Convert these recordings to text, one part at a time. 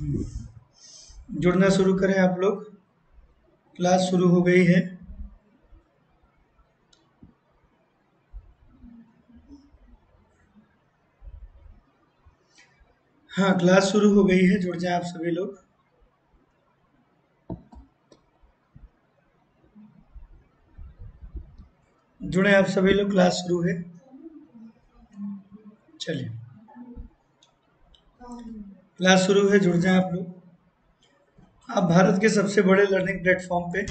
जुड़ना शुरू करें आप लोग। क्लास शुरू हो गई है। हाँ, क्लास शुरू हो गई है, जुड़ जाएं आप सभी लोग। जुड़े आप सभी लोग, क्लास शुरू है। चलिए, क्लास शुरू है, जुड़ जाएं आप लोग। आप भारत के सबसे बड़े लर्निंग प्लेटफॉर्म पे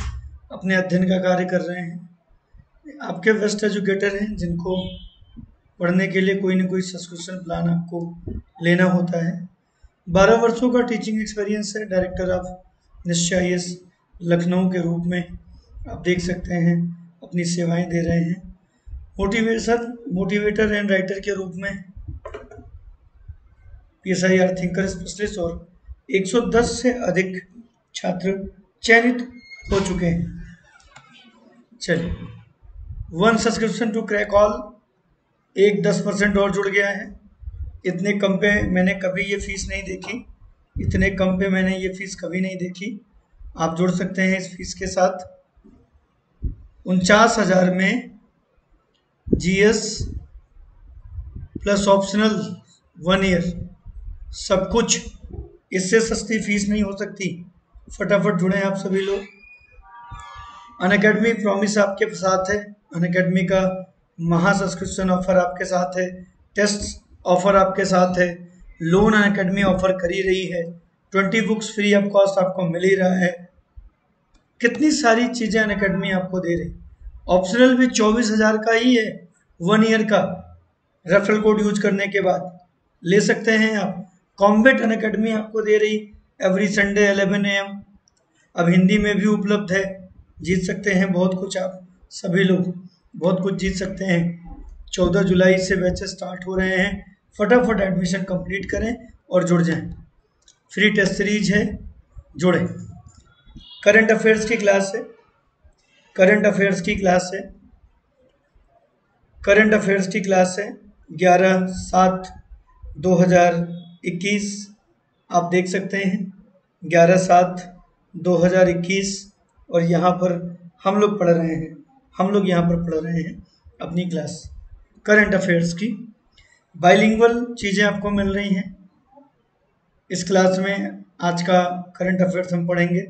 अपने अध्ययन का कार्य कर रहे हैं। आपके बेस्ट एजुकेटर हैं जिनको पढ़ने के लिए कोई ना कोई सब्सक्रिप्शन प्लान आपको लेना होता है। 12 वर्षों का टीचिंग एक्सपीरियंस है। डायरेक्टर ऑफ निश्चयस लखनऊ के रूप में आप देख सकते हैं अपनी सेवाएं दे रहे हैं। मोटिवेटर एंड राइटर के रूप में SIR थिंकर स्पेशलिस्ट और 110 से अधिक छात्र चयनित हो चुके हैं। चलिए, 1 सब्सक्रिप्शन टू क्रैक ऑल, एक 10% और जुड़ गया है। इतने कम पे मैंने कभी ये फीस नहीं देखी, इतने कम पे मैंने ये फीस कभी नहीं देखी। आप जुड़ सकते हैं इस फीस के साथ। 49,000 में GS प्लस ऑप्शनल 1 ईयर, सब कुछ। इससे सस्ती फीस नहीं हो सकती। फटाफट जुड़ें आप सभी लोग। अनकेडमी प्रॉमिस आपके साथ है। अनकेडमी का महा सब्सक्रिप्शन ऑफर आपके साथ है, टेस्ट ऑफर आपके साथ है, लोन अनकेडमी ऑफर कर ही रही है। 20 बुक्स फ्री ऑफ कॉस्ट आपको मिल ही रहा है। कितनी सारी चीज़ें अनकेडमी आपको दे रही। ऑप्शनल भी 24,000 का ही है, 1 ईयर का। रेफरल कोड यूज करने के बाद ले सकते हैं आप। कॉम्बेट अनकेडमी आपको दे रही एवरी संडे 11 AM। अब हिंदी में भी उपलब्ध है। जीत सकते हैं बहुत कुछ, आप सभी लोग बहुत कुछ जीत सकते हैं। 14 जुलाई से बैचेस स्टार्ट हो रहे हैं। फटाफट एडमिशन कंप्लीट करें और जुड़ जाएं। फ्री टेस्ट सीरीज है, जुड़ें। करंट अफेयर्स की क्लास है, करंट अफेयर्स की क्लास है, करंट अफेयर्स की क्लास है। 11/7/2021 आप देख सकते हैं, 11/7/2021। और यहाँ पर हम लोग पढ़ रहे हैं, हम लोग यहाँ पर पढ़ रहे हैं अपनी क्लास करंट अफेयर्स की। बाइलिंगुअल चीज़ें आपको मिल रही हैं इस क्लास में। आज का करंट अफेयर्स हम पढ़ेंगे।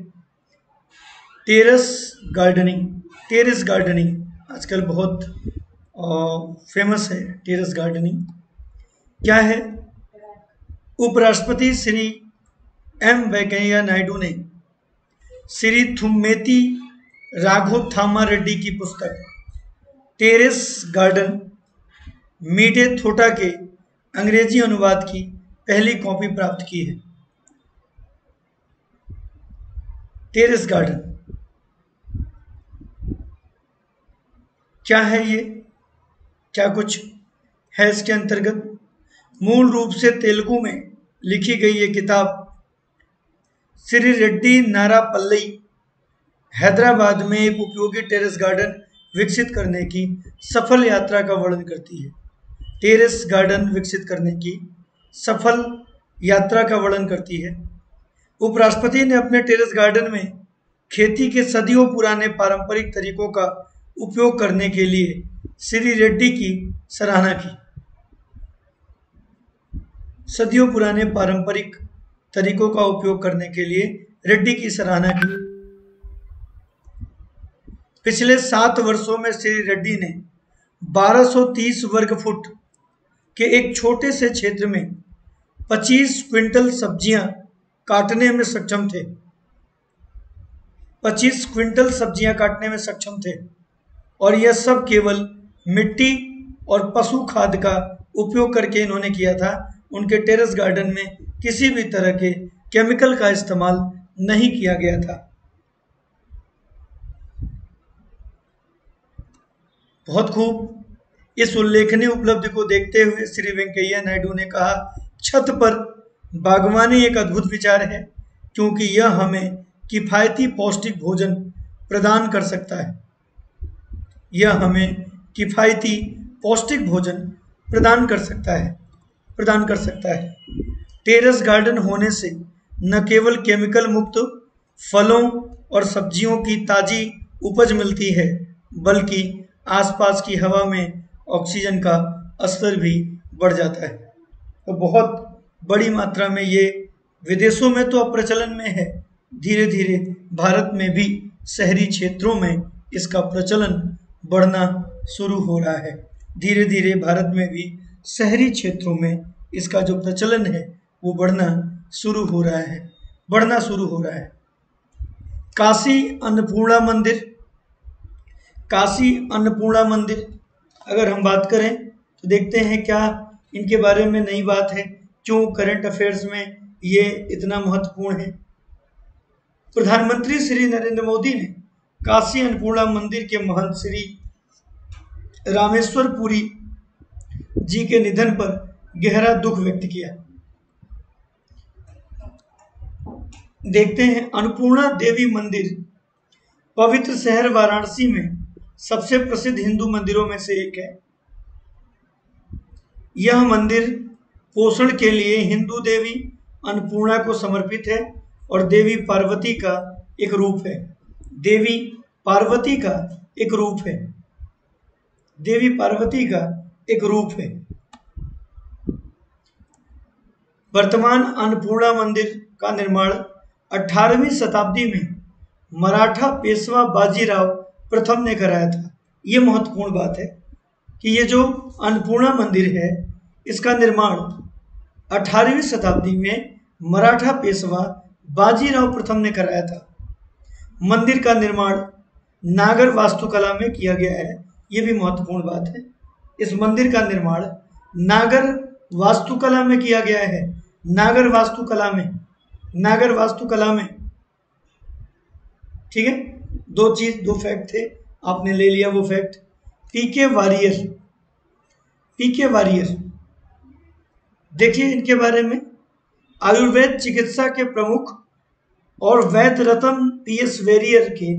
टेरेस गार्डनिंग आजकल बहुत फेमस है। टेरेस गार्डनिंग क्या है? उपराष्ट्रपति श्री एम वेंकैया नायडू ने श्री थुमेती राघव थामा रेड्डी की पुस्तक टेरेस गार्डन मीठे थोटा के अंग्रेजी अनुवाद की पहली कॉपी प्राप्त की है। टेरेस गार्डन क्या है ये? क्या कुछ है इसके अंतर्गत? मूल रूप से तेलुगु में लिखी गई ये किताब श्री रेड्डी नारापल्ली हैदराबाद में एक उपयोगी टेरेस गार्डन विकसित करने की सफल यात्रा का वर्णन करती है। टेरेस गार्डन विकसित करने की सफल यात्रा का वर्णन करती है। उपराष्ट्रपति ने अपने टेरेस गार्डन में खेती के सदियों पुराने पारंपरिक तरीकों का उपयोग करने के लिए श्री रेड्डी की सराहना की। सदियों पुराने पारंपरिक तरीकों का उपयोग करने के लिए रेड्डी की सराहना की। पिछले 7 वर्षों में श्री रेड्डी ने 1230 वर्ग फुट के एक छोटे से क्षेत्र में 25 क्विंटल सब्जियां काटने में सक्षम थे। 25 क्विंटल सब्जियां काटने में सक्षम थे और यह सब केवल मिट्टी और पशु खाद का उपयोग करके इन्होंने किया था। उनके टेरेस गार्डन में किसी भी तरह के केमिकल का इस्तेमाल नहीं किया गया था। बहुत खूब। इस उल्लेखनीय उपलब्धि को देखते हुए श्री वेंकैया नायडू ने कहा, छत पर बागवानी एक अद्भुत विचार है क्योंकि यह हमें किफ़ायती पौष्टिक भोजन प्रदान कर सकता है। यह हमें किफ़ायती पौष्टिक भोजन प्रदान कर सकता है। टेरेस गार्डन होने से न केवल केमिकल मुक्त फलों और सब्जियों की ताज़ी उपज मिलती है बल्कि आसपास की हवा में ऑक्सीजन का स्तर भी बढ़ जाता है। तो बहुत बड़ी मात्रा में ये विदेशों में तो अब प्रचलन में है, धीरे धीरे भारत में भी शहरी क्षेत्रों में इसका प्रचलन बढ़ना शुरू हो रहा है। धीरे धीरे भारत में भी शहरी क्षेत्रों में इसका जो प्रचलन है वो बढ़ना शुरू हो रहा है। काशी अन्नपूर्णा मंदिर अगर हम बात करें तो देखते हैं क्या इनके बारे में नई बात है, क्यों करंट अफेयर्स में ये इतना महत्वपूर्ण है। प्रधानमंत्री श्री नरेंद्र मोदी ने काशी अन्नपूर्णा मंदिर के महंत श्री रामेश्वर पुरी जी के निधन पर गहरा दुख व्यक्त किया। देखते हैं अन्नपूर्णा देवी मंदिर, पवित्र शहर वाराणसी में सबसे प्रसिद्ध हिंदू मंदिरों में से एक है। यह मंदिर पोषण के लिए हिंदू देवी अन्नपूर्णा को समर्पित है और देवी पार्वती का एक रूप है। देवी पार्वती का एक रूप है। वर्तमान अन्नपूर्णा मंदिर का निर्माण 18वीं शताब्दी में मराठा पेशवा बाजीराव प्रथम ने कराया था। ये महत्वपूर्ण बात है कि ये जो अन्नपूर्णा मंदिर है इसका निर्माण 18वीं शताब्दी में मराठा पेशवा बाजीराव प्रथम ने कराया था। मंदिर का निर्माण नागर वास्तुकला में किया गया है। ये भी महत्वपूर्ण बात है, इस मंदिर का निर्माण नागर वास्तुकला में किया गया है। नागर वास्तुकला में ठीक है। दो फैक्ट थे, आपने ले लिया वो फैक्ट। पीके वारियर देखिए इनके बारे में, आयुर्वेद चिकित्सा के प्रमुख और वैद्य रत्न पीएस वेरियर के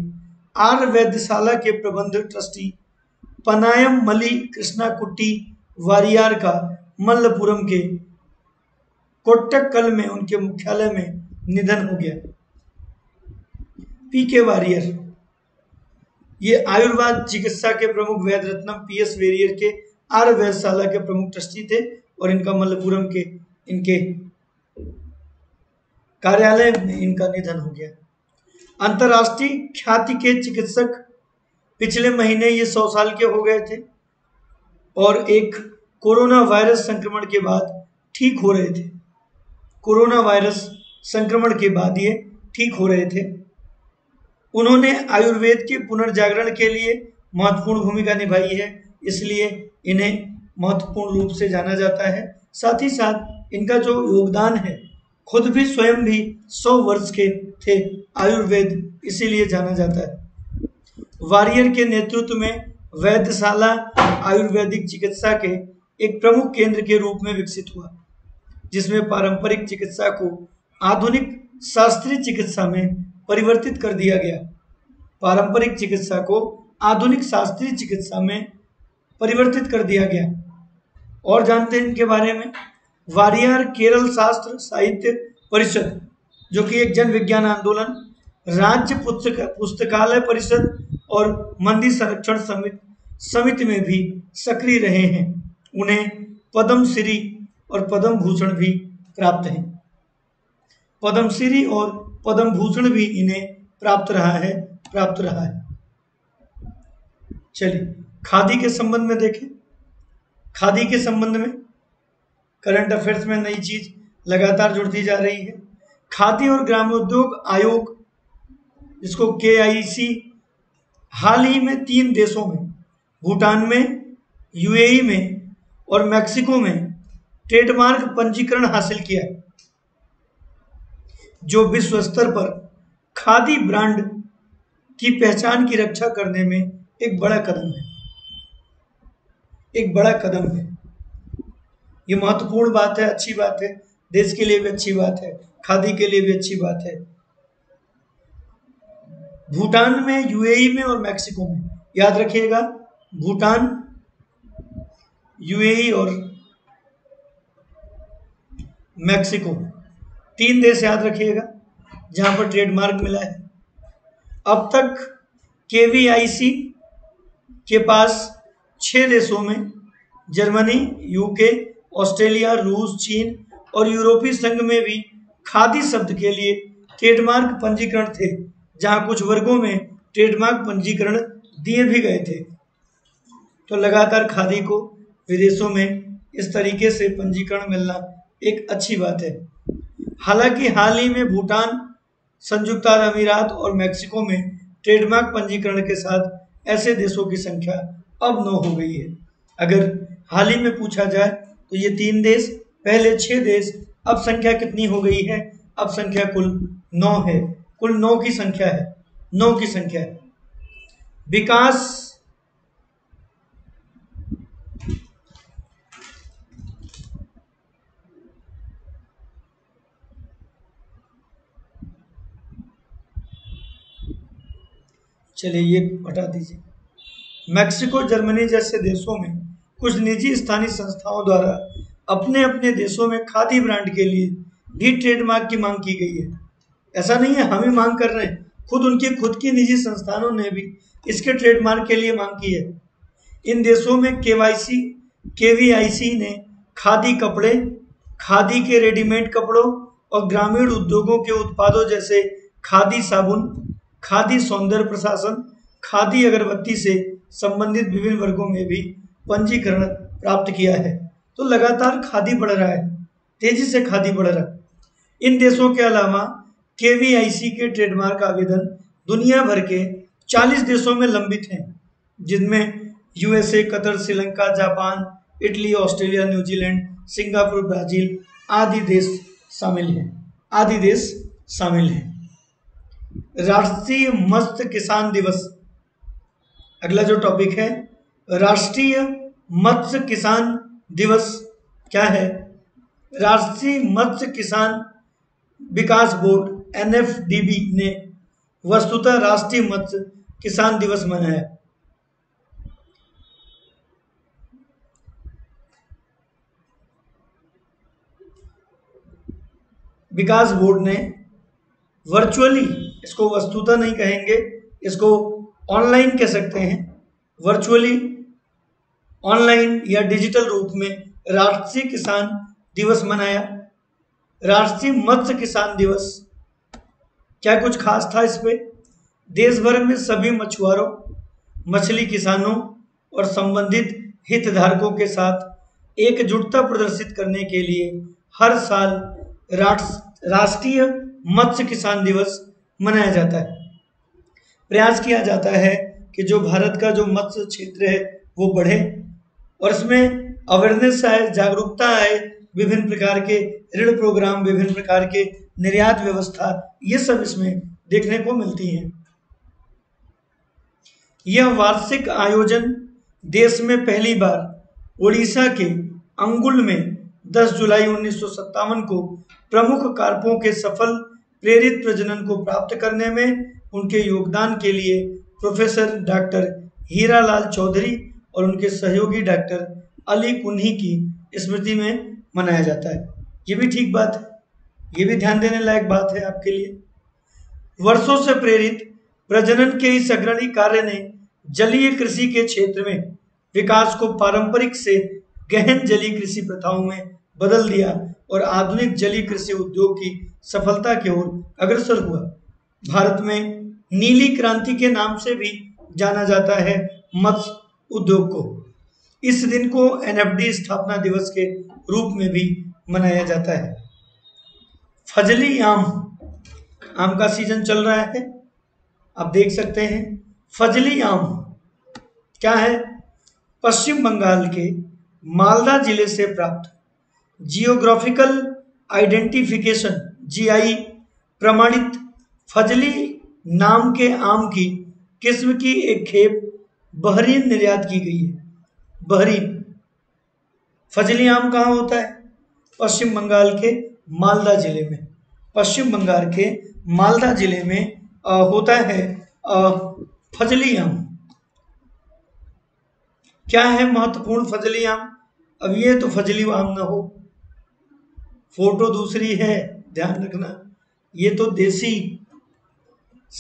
आर वैद्यशाला के प्रबंधक ट्रस्टी पनायम मली कृष्णाकुट्टी वारियर का मल्लपुरम के कोट्टक्कल में उनके मुख्यालय में निधन हो गया। पीके वारियर ये आयुर्वेद चिकित्सा के प्रमुख वैद्य रत्न पीएस वेरियर के आर वैद्यशाला के प्रमुख ट्रस्टी थे और इनका मल्लपुरम के इनके कार्यालय में इनका निधन हो गया। अंतर्राष्ट्रीय ख्याति के चिकित्सक पिछले महीने ये 100 साल के हो गए थे और एक कोरोना वायरस संक्रमण के बाद ठीक हो रहे थे। उन्होंने आयुर्वेद के पुनर्जागरण के लिए महत्वपूर्ण भूमिका निभाई है, इसलिए इन्हें महत्वपूर्ण रूप से जाना जाता है। साथ ही साथ इनका जो योगदान है, खुद भी स्वयं भी 100 वर्ष के थे आयुर्वेद, इसीलिए जाना जाता है। वारियर के नेतृत्व में वैद्यशाला आयुर्वेदिक चिकित्सा के एक प्रमुख केंद्र के रूप में विकसित हुआ, जिसमें पारंपरिक चिकित्सा को आधुनिक शास्त्रीय चिकित्सा में परिवर्तित कर दिया गया। और जानते हैं इनके बारे में, वारियर केरल शास्त्र साहित्य परिषद जो कि एक जन विज्ञान आंदोलन, राज्य पुस्तकालय परिषद और मंदिर संरक्षण समिति में भी सक्रिय रहे हैं। उन्हें पद्मश्री और पद्म भूषण भी प्राप्त हैं। पद्मश्री और पद्म भूषण भी इन्हें प्राप्त रहा है। चलिए खादी के संबंध में करंट अफेयर्स में नई चीज लगातार जुड़ती जा रही है। खादी और ग्रामोद्योग आयोग जिसको केआईसी हाल ही में 3 देशों में, भूटान में, यूएई में और मेक्सिको में ट्रेडमार्क पंजीकरण हासिल किया, जो विश्व स्तर पर खादी ब्रांड की पहचान की रक्षा करने में एक बड़ा कदम है। ये महत्वपूर्ण बात है, अच्छी बात है, देश के लिए भी अच्छी बात है, खादी के लिए भी अच्छी बात है। भूटान में, यूएई में और मेक्सिको में, याद रखिएगा भूटान, यूएई और मेक्सिको, तीन देश याद रखिएगा जहां पर ट्रेडमार्क मिला है। अब तक केवीआईसी के पास 6 देशों में जर्मनी, यूके, ऑस्ट्रेलिया, रूस, चीन और यूरोपीय संघ में भी खादी शब्द के लिए ट्रेडमार्क पंजीकरण थे, जहां कुछ वर्गों में ट्रेडमार्क पंजीकरण दिए भी गए थे। तो लगातार खादी को विदेशों में इस तरीके से पंजीकरण मिलना एक अच्छी बात है। हालांकि हाल ही में भूटान, संयुक्त अरब अमीरात और मेक्सिको में ट्रेडमार्क पंजीकरण के साथ ऐसे देशों की संख्या अब 9 हो गई है। अगर हाल ही में पूछा जाए तो ये 3 देश, पहले 6 देश, अब संख्या कितनी हो गई है? अब संख्या कुल 9 है। कुल 9 की संख्या है, 9 की संख्या है। चलिए ये हटा दीजिए। मैक्सिको, जर्मनी जैसे देशों में कुछ निजी स्थानीय संस्थाओं द्वारा अपने अपने देशों में खादी ब्रांड के लिए भी ट्रेडमार्क की मांग की गई है। ऐसा नहीं है हम ही मांग कर रहे हैं, खुद उनकी खुद की निजी संस्थानों ने भी इसके ट्रेडमार्क के लिए मांग की है। इन देशों में केवीआईसी ने खादी कपड़े, खादी के रेडीमेड कपड़ों और ग्रामीण उद्योगों के उत्पादों जैसे खादी साबुन, खादी सौंदर्य प्रशासन, खादी अगरबत्ती से संबंधित विभिन्न वर्गों में भी पंजीकरण प्राप्त किया है। तो लगातार खादी बढ़ रहा है, तेजी से खादी बढ़ रहा है। इन देशों के अलावा केवीआईसी के ट्रेडमार्क आवेदन दुनिया भर के 40 देशों में लंबित हैं, जिनमें USA, Qatar, Sri Lanka, Japan, Italy, Australia, New Zealand, Singapore, Brazil आदि देश शामिल हैं। राष्ट्रीय मत्स्य किसान दिवस, अगला जो टॉपिक है, राष्ट्रीय मत्स्य किसान दिवस क्या है? राष्ट्रीय मत्स्य किसान विकास बोर्ड एनएफडीबी ने वस्तुतः राष्ट्रीय मत्स्य किसान दिवस मनाया। विकास बोर्ड ने वर्चुअली, इसको वस्तुतः नहीं कहेंगे, इसको ऑनलाइन कह सकते हैं, वर्चुअली ऑनलाइन या डिजिटल रूप में राष्ट्रीय किसान दिवस मनाया। राष्ट्रीय मत्स्य किसान दिवस, क्या कुछ खास था इस पे? देश भर में सभी मछुआरों, मछली किसानों और संबंधित हितधारकों के साथ एकजुटता प्रदर्शित करने के लिए हर साल राष्ट्रीय मत्स्य किसान दिवस मनाया जाता है। प्रयास किया जाता है कि जो भारत का जो मत्स्य क्षेत्र है वो बढ़े और इसमें अवेयरनेस आए, जागरूकता आए, विभिन्न प्रकार के ऋण प्रोग्राम, विभिन्न प्रकार के निर्यात व्यवस्था, ये सब इसमें देखने को मिलती हैं। यह वार्षिक आयोजन देश में पहली बार उड़ीसा के अंगुल में 10 जुलाई 1957 को प्रमुख कार्पों के सफल प्रेरित प्रजनन को प्राप्त करने में उनके योगदान के लिए प्रोफेसर डॉक्टर हीरालाल चौधरी और उनके सहयोगी डॉक्टर अली कुन्ही की स्मृति में मनाया जाता है। ये भी ठीक बात है, ये भी ध्यान देने लायक बात है आपके लिए। वर्षों से प्रेरित प्रजनन के इस अग्रणी कार्य ने जलीय कृषि के क्षेत्र में विकास को पारंपरिक से गहन जलीय कृषि प्रथाओं में बदल दिया और आधुनिक जलीय कृषि उद्योग की सफलता की ओर अग्रसर हुआ। भारत में नीली क्रांति के नाम से भी जाना जाता है मत्स्य उद्योग को। इस दिन को एनएफडी स्थापना दिवस के रूप में भी मनाया जाता है। फजली आम का सीजन चल रहा है, आप देख सकते हैं। फजली आम क्या है? पश्चिम बंगाल के मालदा जिले से प्राप्त जियोग्राफिकल आइडेंटिफिकेशन (जीआई) प्रमाणित फजली नाम के आम की किस्म की एक खेप बहरीन निर्यात की गई है। बहरीन। फजली आम कहाँ होता है? पश्चिम बंगाल के मालदा जिले में। पश्चिम बंगाल के मालदा जिले में होता है फजली आम। क्या है महत्वपूर्ण फजली आम? अब ये तो फजली आम ना हो, फोटो दूसरी है, ध्यान रखना, ये तो देसी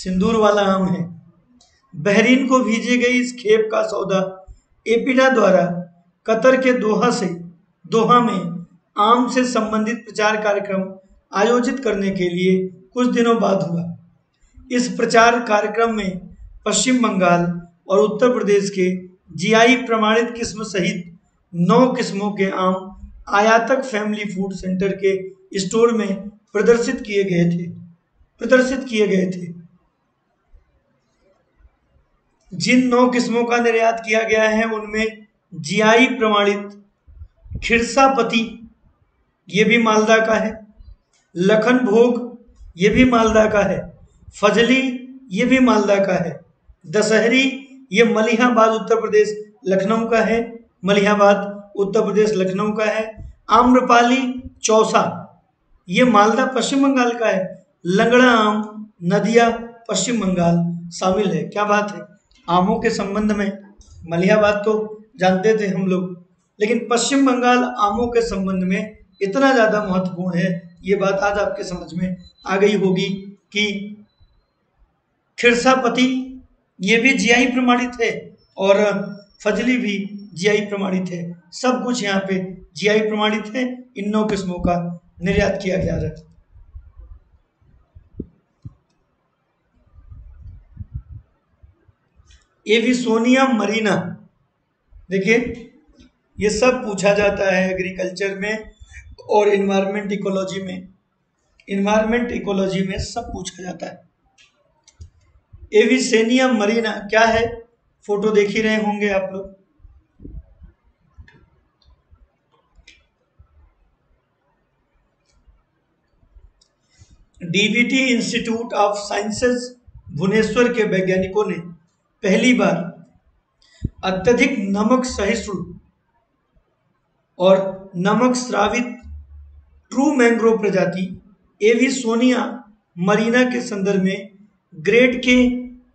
सिंदूर वाला आम है। बहरीन को भेजे गई इस खेप का सौदा एपिडा द्वारा कतर के दोहा में आम से संबंधित प्रचार कार्यक्रम आयोजित करने के लिए कुछ दिनों बाद हुआ। इस प्रचार कार्यक्रम में पश्चिम बंगाल और उत्तर प्रदेश के जीआई प्रमाणित किस्म सहित 9 किस्मों के आम आयातक फैमिली फूड सेंटर के स्टोर में प्रदर्शित किए गए थे। जिन 9 किस्मों का निर्यात किया गया है उनमें जीआई प्रमाणित खिरसापति, ये भी मालदा का है, लखन भोग, ये भी मालदा का है, फजली, ये भी मालदा का है, दशहरी, ये मलिहाबाद उत्तर प्रदेश लखनऊ का है, आम्रपाली चौसा, ये मालदा पश्चिम बंगाल का है, लंगड़ा आम नदिया पश्चिम बंगाल शामिल है। क्या बात है, आमों के संबंध में मलिहाबाद तो जानते थे हम लोग, लेकिन पश्चिम बंगाल आमों के संबंध में इतना ज़्यादा महत्वपूर्ण है, ये बात आज आपके समझ में आ गई होगी कि खिरसापति ये भी जीआई प्रमाणित है और फजली भी जीआई प्रमाणित है। सब कुछ यहाँ पे जीआई प्रमाणित है। इन 9 किस्मों का निर्यात किया गया है। एविसेनिया मरीना, देखिए ये सब पूछा जाता है एग्रीकल्चर में और इन्वायरमेंट इकोलॉजी में सब पूछा जाता है। एविसेनिया मरीना क्या है, फोटो देख ही रहे होंगे आप लोग। DBT institute of sciences Bhubaneswar के वैज्ञानिकों ने पहली बार अत्यधिक नमक सहिष्णु और नमक स्रावित ट्रू मैंग्रोव प्रजाति एविसेनिया मरीना के संदर्भ में ग्रेड के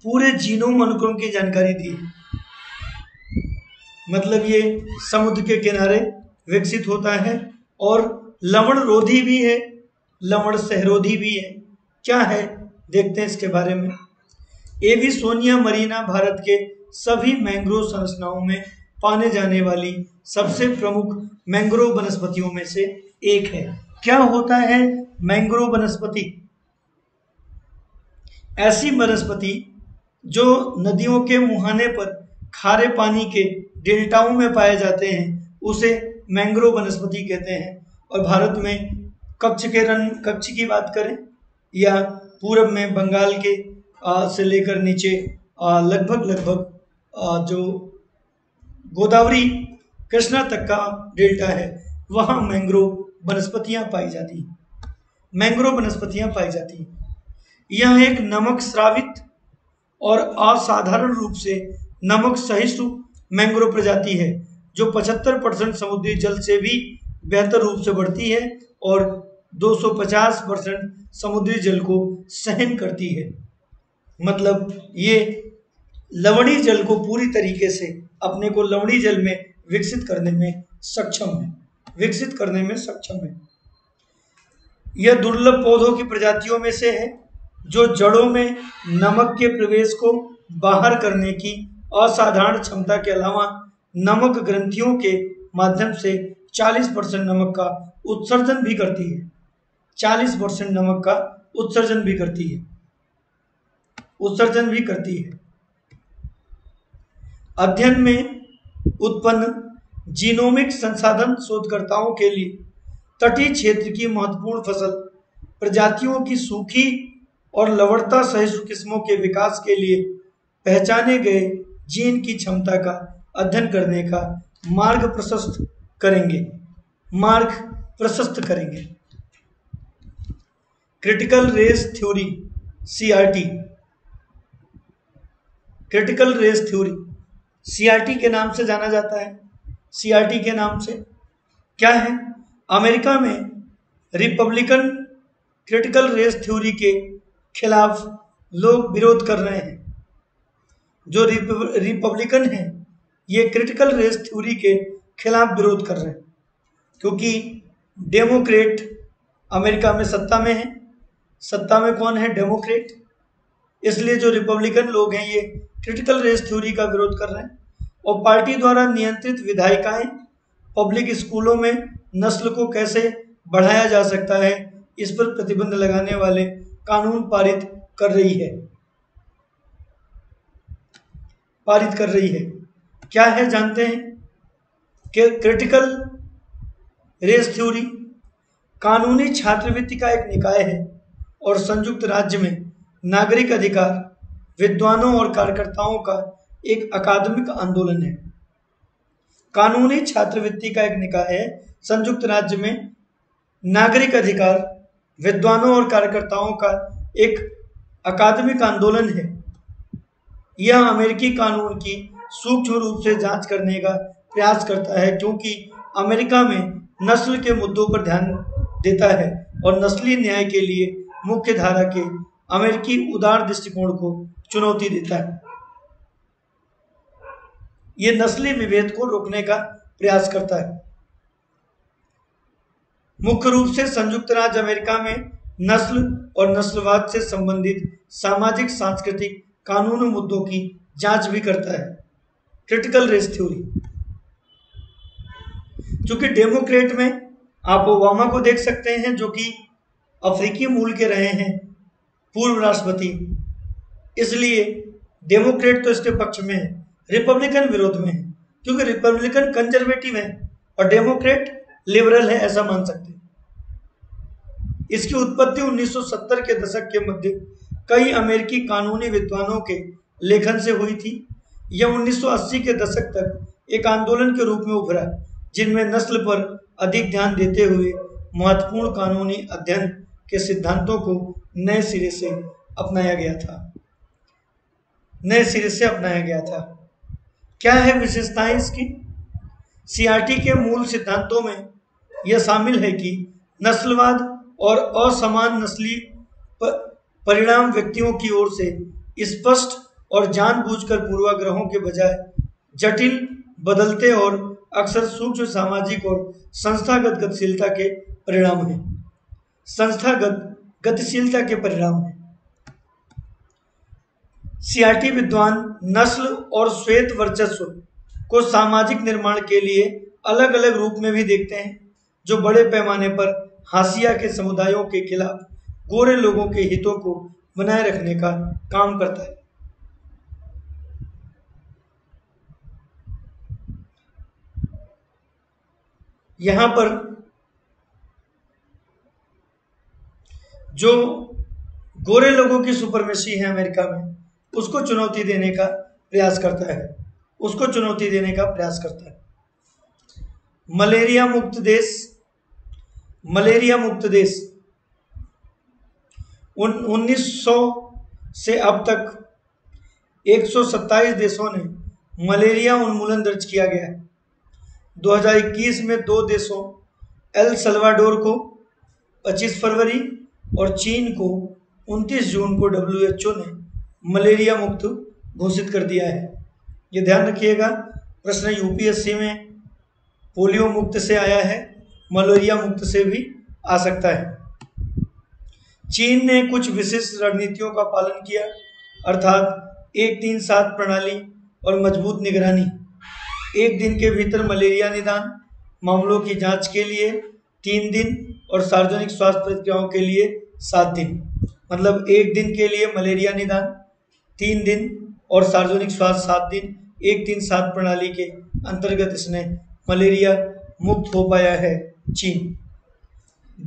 पूरे जीनोम अनुक्रम की जानकारी दी। मतलब ये समुद्र के किनारे विकसित होता है और लवण रोधी भी है, लवण सहरोधी भी है। क्या है देखते हैं इसके बारे में। एविसेनिया मरीना भारत के सभी मैंग्रोव संरचनाओं में पाने जाने वाली सबसे प्रमुख मैंग्रोव वनस्पतियों में से एक है। क्या होता है मैंग्रोव वनस्पति? ऐसी वनस्पति जो नदियों के मुहाने पर खारे पानी के डेल्टाओं में पाए जाते हैं, उसे मैंग्रोव वनस्पति कहते हैं। और भारत में कच्छ की बात करें या पूरब में बंगाल के से लेकर नीचे लगभग जो गोदावरी कृष्णा तक का डेल्टा है, वहाँ मैंग्रोव वनस्पतियाँ पाई जाती हैं। यह एक नमक स्रावित और असाधारण रूप से नमक सहिष्णु मैंग्रोव प्रजाति है जो 75% समुद्री जल से भी बेहतर रूप से बढ़ती है और 250% समुद्री जल को सहन करती है। मतलब ये लवणीय जल को पूरी तरीके से अपने को लवणीय जल में विकसित करने में सक्षम है। यह दुर्लभ पौधों की प्रजातियों में से है जो जड़ों में नमक के प्रवेश को बाहर करने की असाधारण क्षमता के अलावा नमक ग्रंथियों के माध्यम से 40% नमक का उत्सर्जन भी करती है। अध्ययन में उत्पन्न जीनोमिक संसाधन शोधकर्ताओं के लिए तटीय क्षेत्र की महत्वपूर्ण फसल प्रजातियों की सूखी और लवणता सहिष्णु किस्मों के विकास के लिए पहचाने गए जीन की क्षमता का अध्ययन करने का मार्ग प्रशस्त करेंगे। क्रिटिकल रेस थ्योरी सीआरटी के नाम से जाना जाता है। सीआरटी के नाम से क्या है? अमेरिका में रिपब्लिकन क्रिटिकल रेस थ्योरी के खिलाफ लोग विरोध कर रहे हैं। जो रिपब्लिकन हैं ये क्रिटिकल रेस थ्योरी के खिलाफ विरोध कर रहे हैं, क्योंकि डेमोक्रेट अमेरिका में सत्ता में है। सत्ता में कौन है? डेमोक्रेट। इसलिए जो रिपब्लिकन लोग हैं ये क्रिटिकल रेस थ्योरी का विरोध कर रहे हैं। और पार्टी द्वारा नियंत्रित विधायिकाएं पब्लिक स्कूलों में नस्ल को कैसे बढ़ाया जा सकता है इस पर प्रतिबंध लगाने वाले कानून पारित कर रही है। क्या है जानते हैं कि क्रिटिकल रेस थ्योरी कानूनी छात्रवृत्ति का एक निकाय है और संयुक्त राज्य में नागरिक अधिकार विद्वानों और कार्यकर्ताओं का एक अकादमिक आंदोलन है। कानूनी छात्रवृत्ति का एक निकाय है संयुक्त राज्य में नागरिक अधिकार विद्वानों और कार्यकर्ताओं का एक अकादमिक आंदोलन है। यह अमेरिकी कानून की सूक्ष्म रूप से जांच करने का प्रयास करता है क्योंकि अमेरिका में नस्ल के मुद्दों पर ध्यान देता है और नस्ली न्याय के लिए मुख्य धारा के अमेरिकी उदार दृष्टिकोण को चुनौती देता है। ये नस्ली विभेद को रोकने का प्रयास करता है। मुख्य रूप से संयुक्त राज्य अमेरिका में नस्ल और नस्लवाद से संबंधित सामाजिक सांस्कृतिक कानूनी मुद्दों की जांच भी करता है क्रिटिकल रेस थ्योरी। चूंकि डेमोक्रेट में आप ओबामा को देख सकते हैं जो कि अफ्रीकी मूल के रहे हैं पूर्व राष्ट्रपति, इसलिए डेमोक्रेट तो इसके पक्ष में है, रिपब्लिकन विरोध में है क्योंकि रिपब्लिकन कंजर्वेटिव है और डेमोक्रेट लिबरल है ऐसा मान सकते हैं। इसकी उत्पत्ति 1970 के दशक के मध्य कई अमेरिकी कानूनी विद्वानों के लेखन से हुई थी। यह 1980 के दशक तक एक आंदोलन के रूप में उभरा जिनमें नस्ल पर अधिक ध्यान देते हुए महत्वपूर्ण कानूनी अध्ययन के सिद्धांतों को नए सिरे से अपनाया गया था। क्या है विशेषताएं इसकी? सीआरटी के मूल सिद्धांतों में यह शामिल है कि नस्लवाद और असमान नस्ली परिणाम व्यक्तियों की ओर से स्पष्ट और जानबूझकर पूर्वाग्रहों के बजाय जटिल, बदलते और अक्सर सूक्ष्म सामाजिक और संस्थागत गतिशीलता के परिणाम हैं। सीआरटी विद्वान नस्ल और श्वेत वर्चस्व को सामाजिक निर्माण के लिए अलग अलग रूप में भी देखते हैं जो बड़े पैमाने पर हाशिया के समुदायों के खिलाफ गोरे लोगों के हितों को बनाए रखने का काम करता है। यहां पर जो गोरे लोगों की सुपरमेसी है अमेरिका में उसको चुनौती देने का प्रयास करता है। मलेरिया मुक्त देश 1900 से अब तक 127 देशों ने मलेरिया उन्मूलन दर्ज किया गया है। 2021 में 2 देशों एल सल्वाडोर को 25 फरवरी और चीन को 29 जून को WHO ने मलेरिया मुक्त घोषित कर दिया है। ये ध्यान रखिएगा, प्रश्न यूपीएससी में पोलियो मुक्त से आया है, मलेरिया मुक्त से भी आ सकता है। चीन ने कुछ विशिष्ट रणनीतियों का पालन किया अर्थात 1-3-7 प्रणाली और मजबूत निगरानी। 1 दिन के भीतर मलेरिया निदान मामलों की जांच के लिए 3 दिन और सार्वजनिक स्वास्थ्य प्रतिक्रियाओं के लिए 7 दिन। मतलब 1 दिन के लिए मलेरिया निदान, 3 दिन और सार्वजनिक स्वास्थ्य 7 दिन। 1-3-7 प्रणाली के अंतर्गत इसने मलेरिया मुक्त हो पाया है चीन।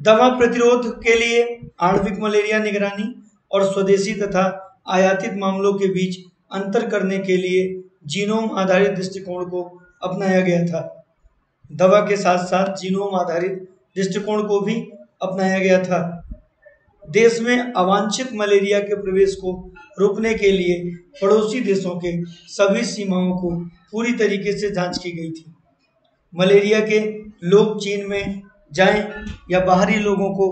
दवा प्रतिरोध के लिए आणविक मलेरिया निगरानी और स्वदेशी तथा आयातित मामलों के बीच अंतर करने के लिए जीनोम आधारित दृष्टिकोण को अपनाया गया था। दवा के साथ साथ जीनोम आधारित दृष्टिकोण को भी अपनाया गया था। देश में अवांछित मलेरिया के प्रवेश को रोकने के लिए पड़ोसी देशों के सभी सीमाओं को पूरी तरीके से जांच की गई थी। मलेरिया के लोग चीन में जाएं या बाहरी लोगों को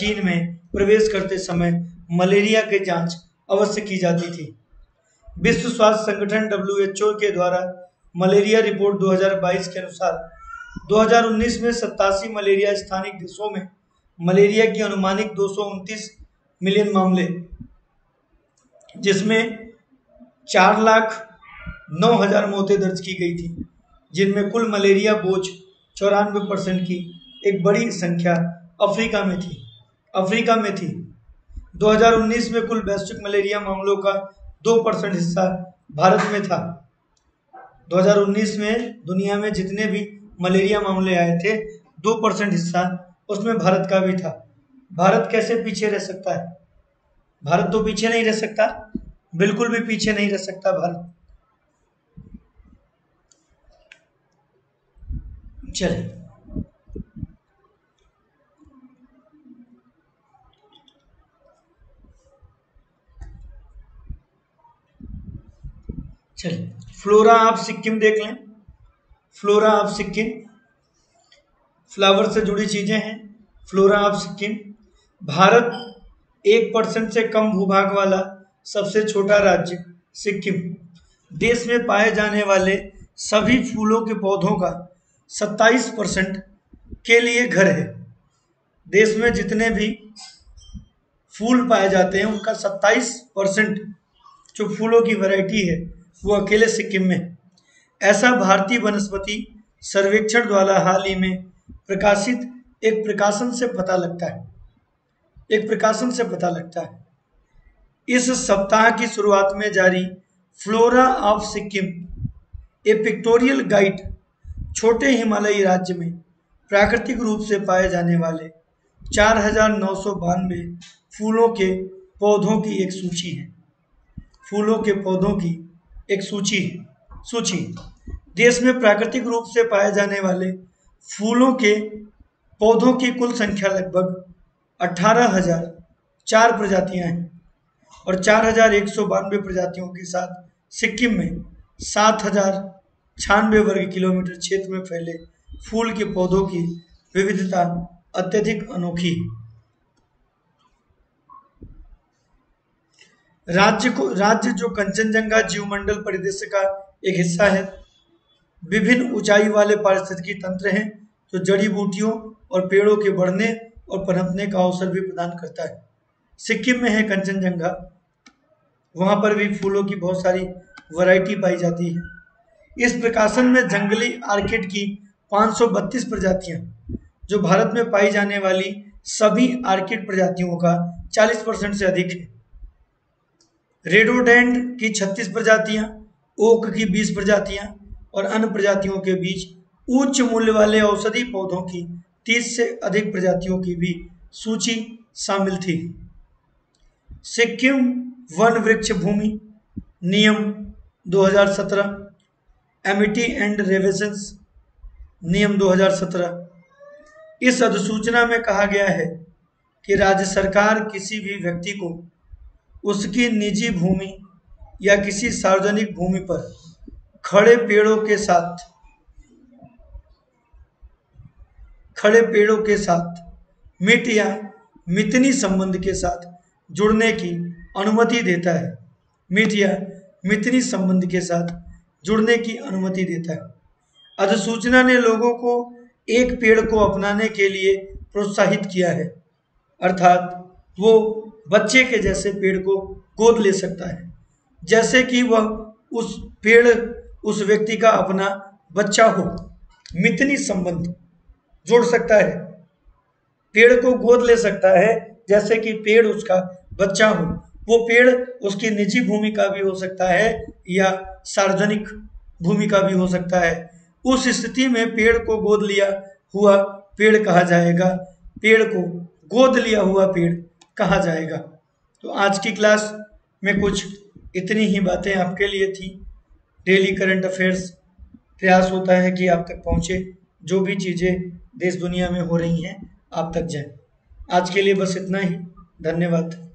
चीन में प्रवेश करते समय मलेरिया की जांच अवश्य की जाती थी। विश्व स्वास्थ्य संगठन WHO के द्वारा मलेरिया रिपोर्ट 2022 के अनुसार 2019 में 87 मलेरिया स्थानिक देशों में मलेरिया की अनुमानित 229 मिलियन मामले, जिसमें 4,09,000 मौतें दर्ज की गई थी, जिनमें कुल मलेरिया बोझ 94% की एक बड़ी संख्या अफ्रीका में थी। 2019 में कुल वैश्विक मलेरिया मामलों का 2% हिस्सा भारत में था। 2019 में दुनिया में जितने भी मलेरिया मामले आए थे, 2% हिस्सा उसमें भारत का भी था। भारत कैसे पीछे रह सकता है? भारत तो पीछे नहीं रह सकता, बिल्कुल भी पीछे नहीं रह सकता भारत। चलिए, फ्लोरा ऑफ सिक्किम देख लें। फ्लोरा ऑफ सिक्किम, फ्लावर से जुड़ी चीजें हैं। फ्लोरा ऑफ सिक्किम, भारत 1% से कम भूभाग वाला सबसे छोटा राज्य सिक्किम। देश में पाए जाने वाले सभी फूलों के पौधों का 27% के लिए घर है। देश में जितने भी फूल पाए जाते हैं उनका 27% जो फूलों की वैरायटी है वो अकेले सिक्किम में। ऐसा भारतीय वनस्पति सर्वेक्षण द्वारा हाल ही में प्रकाशित एक प्रकाशन से पता लगता है। इस सप्ताह की शुरुआत में जारी flora of Sikkim a pictorial guide छोटे हिमालयी राज्य में प्राकृतिक रूप से पाए जाने वाले 4,992 फूलों के पौधों की एक सूची है। देश में प्राकृतिक रूप से पाए जाने वाले फूलों के पौधों की कुल संख्या लगभग 18,004 प्रजातियां हैं और 4,192 प्रजातियों के साथ सिक्किम में 7,096 वर्ग किलोमीटर क्षेत्र में फैले फूल के पौधों की विविधता अत्यधिक अनोखी है। राज्य जो कंचनजंगा जीव मंडल परिदेश का एक हिस्सा है, विभिन्न ऊंचाई वाले पारिस्थितिकी तंत्र हैं जो जड़ी बूटियों और पेड़ों के बढ़ने और पनपने का अवसर भी प्रदान करता है। सिक्किम में है कंचनजंगा, वहाँ पर भी फूलों की बहुत सारी वैरायटी पाई जाती है। इस प्रकाशन में जंगली आर्किड की 532 प्रजातियाँ, जो भारत में पाई जाने वाली सभी आर्किड प्रजातियों का 40% से अधिक है। रेडोडेंड की 36 प्रजातियां, ओक की 20 प्रजातियां और अन्य प्रजातियों के बीच उच्च मूल्य वाले औषधि पौधों की 30 से अधिक प्रजातियों की भी सूची शामिल थी। सिक्किम वन वृक्ष भूमि नियम 2017 एमिटी एंड रेवेसेंस नियम 2017 इस अधिसूचना में कहा गया है कि राज्य सरकार किसी भी व्यक्ति को उसकी निजी भूमि या किसी सार्वजनिक भूमि पर खड़े पेड़ों के साथ मिट या मितनी संबंध के साथ जुड़ने की अनुमति देता है। अधिसूचना ने लोगों को एक पेड़ को अपनाने के लिए प्रोत्साहित किया है, अर्थात वो बच्चे के जैसे पेड़ को गोद ले सकता है, जैसे कि वह उस पेड़ उस व्यक्ति का अपना बच्चा हो। मितनी संबंध जोड़ सकता है, पेड़ को गोद ले सकता है जैसे कि पेड़ उसका बच्चा हो। वो पेड़ उसकी निजी भूमि का भी हो सकता है या सार्वजनिक भूमि का भी हो सकता है। उस स्थिति में पेड़ को गोद लिया हुआ पेड़ कहा जाएगा, तो आज की क्लास में कुछ इतनी ही बातें आपके लिए थी। डेली करंट अफेयर्स प्रयास होता है कि आप तक पहुँचे, जो भी चीज़ें देश दुनिया में हो रही हैं आप तक जाएं। आज के लिए बस इतना ही, धन्यवाद।